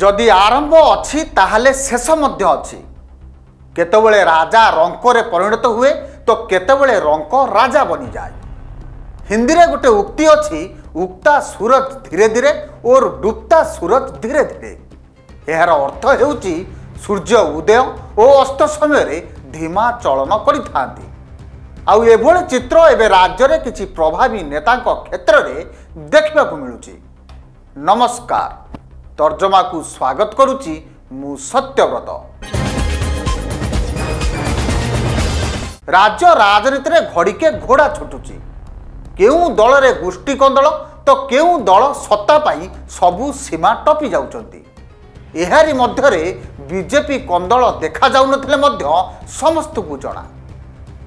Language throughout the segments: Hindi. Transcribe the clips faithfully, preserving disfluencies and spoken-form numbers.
जदि आरंभ अच्छी ताहले शेष मध्य अच्छी। केतबेले राजा रंकरे परिणत हुए तो केतबेले रंक राजा बनी जाए। हिंदी रे गोटे उक्ति अच्छी, उगता सूरज धीरे धीरे और डूबता सूरज धीरे धीरे। यार अर्थ हेउची सूर्य उदय और अस्त समय धीमा चलन करिथांती। आउ एभोले चित्र एबे राज्य रे किछि प्रभावी नेता क्षेत्र में देखने को मिलूची। नमस्कार, तर्जमा को स्वागत करुची मु सत्यव्रत। राज्य राजनीति रे घड़ीके घोड़ा छुटुची। केउ दल रे गोष्ठी कंदल तो केउ दल सत्ता पाई सबु सीमा टपी जाउचंती। एहारी मध्य रे बीजेपी कंदल देखा जाउ नथिले मध्य समस्त को जणा।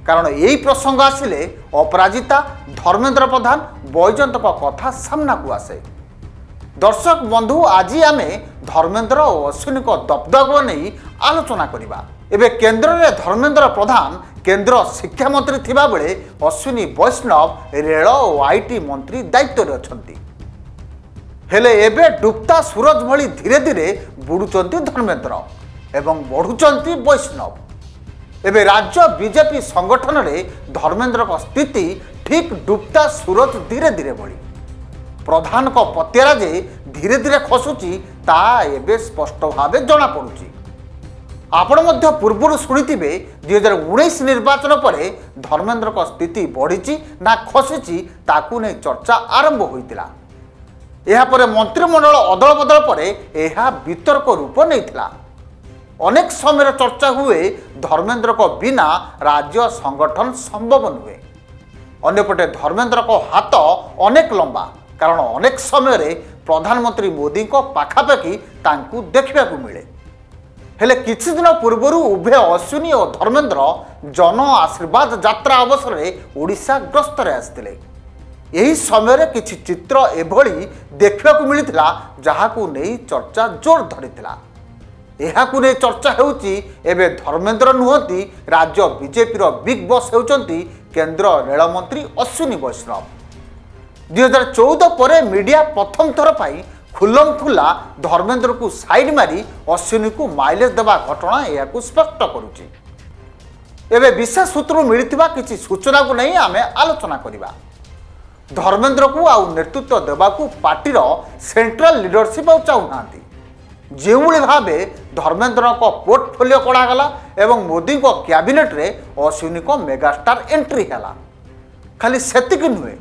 कारण यही प्रसंग आसिले अपराजिता धर्मेन्द्र प्रधान बैजयंत कथा सामना को आसे। दर्शक बंधु, आज आम धर्मेन्द्र और अश्विनी दबदब नहीं आलोचना करवा। एवं केन्द्र में धर्मेन्द्र प्रधान केन्द्र शिक्षा मंत्री थिबा बेले अश्विनी वैष्णव रेल और आईटी मंत्री दायित्व अछंती। हेले एबे डुबता सूरज भली धीरे धीरे बुडुचंती धर्मेन्द्र एवं बढ़ुचंती वैष्णव। एवं राज्य बीजेपी संगठन में धर्मेन्द्र का स्थिति ठीक डुबता सूरज धीरे धीरे भली। प्रधान को पत्यारा जे धीरे धीरे खसुची ता एबे स्पष्ट भाव जना पड़ुची। आपण मध्य पूर्व शुणिथिबे दुई हजार उन्नीस निर्वाचन पर धर्मेन्द्र को स्थिति बढ़ी ना खसी ताकू नहीं चर्चा आरंभ होइतिला। एहा परे मंत्रिमंडल अदल बदल पर यह वितर्क रूप नहीं। अनेक समय चर्चा हुए धर्मेन्द्र को बिना राज्य संगठन संभव नुहे। अंपटे धर्मेन्द्र को हाथ अनेक लंबा, कारण अनेक समय प्रधानमंत्री मोदी को पाखापाखी तांकू देखने को मिले। हेले किछि दिन पूर्वर उभय अश्विनी और धर्मेन्द्र जन आशीर्वाद यात्रा अवसर में ओडिशा ग्रस्त आसते। यही समय किछि चित्र एभली देखने को मिलता जहाकू नहीं चर्चा जोर धरीथिला। एहाकू नहीं चर्चा हेउची एबे धर्मेन्द्र नुहंती, राज्य बीजेपी बिग बॉस हेउचंती केन्द्र रेल मंत्री अश्विनी वैष्णव। दुई हजार चौदह पर मीडिया प्रथम थर पर खुलम खुला धर्मेन्द्र को साइड मारी अश्विनी को माइलेज देवा घटना यह स्पष्ट करुच्चे। विशेष सूत्रु मिलता किसी सूचना को नहीं आम आलोचना करवा। धर्मेन्द्र को आउ नेतृत्व देवा पार्टी सेंट्रल लीडरशिप चाहूना। जो भाव धर्मेन्द्र को पोर्टफोलियो कढ़ागला और मोदी को कैबिनेट रे अश्विनी को मेगास्टार एंट्री है। खाली सेतिक नुहे,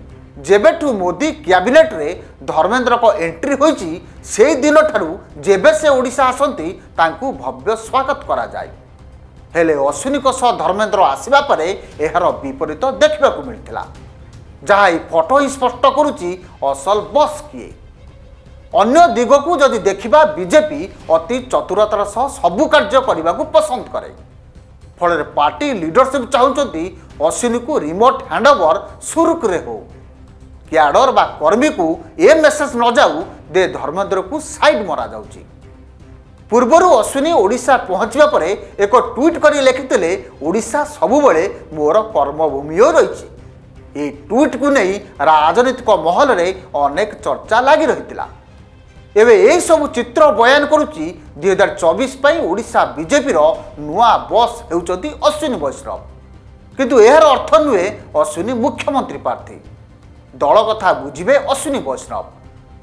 जेबेठू मोदी कैबिनेट रे धर्मेन्द्र को एंट्री होईची से दिन ठारू जेबे से ओडिशा आसंती तांकू भव्य स्वागत करा जाय। हेले अश्विनी को सह धर्मेन्द्र आसीबा परे एहार विपरीत देखने को मिलथिला, जहा ई फोटो ही स्पष्ट करुची असल बॉस किए। अन्य दिग को जदि देखिबा, बीजेपी अति चतुरतार सह सबु कार्य करबाकू पसंद करे। फल पार्टी लीडरशिप चाहूंती अश्विनी को रिमोट हैंडओवर सुरुक रे हो। क्याडर बा कर्मी को ए मेसेज न जाऊ दे धर्मेन्द्र को साइड मरा जाउची। पूर्वरु अश्विनी ओडिशा पहुँचवा पर एक ट्वीट कर लिखिते ओडिशा सबुबले मोर कर्मभूमि रही। ये ट्वीट को नहीं राजनीतिक महल रे अनेक चर्चा लगी रही। एवं यही सब चित्र बयान करुच्ची दुई हजार चौबीस ओडिशा बीजेपी नुआ बॉस हेउचंती अश्विनी वैष्णव। किंतु यार अर्थ नुहे अश्विनी मुख्यमंत्री प्रार्थी। दल कथा बुझे अश्विनी वैष्णव।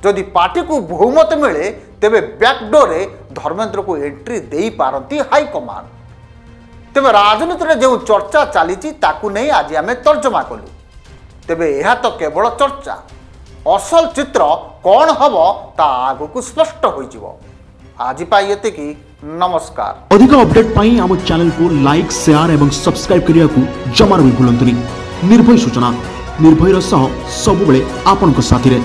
जदि पार्टी को बहुमत मिले तेबे बैकडोर धर्मेन्द्र को एंट्री दे पारती हाईकमान। तेबे राजनीति में जो चर्चा चली ताकू नहीं आज आम तर्जमा कलु। तेबे यह तो केवल चर्चा, असल चित्र कौन हम ता आगु को स्पष्ट हो। आज ये नमस्कार। अधिक अपडेट पाई आम चैनल को लाइक, शेयर और सब्सक्राइब करिया को जमार भी भूलंतुनी। निर्भय सूचना निर्भयर सह सबुबले आपनक साथी रे।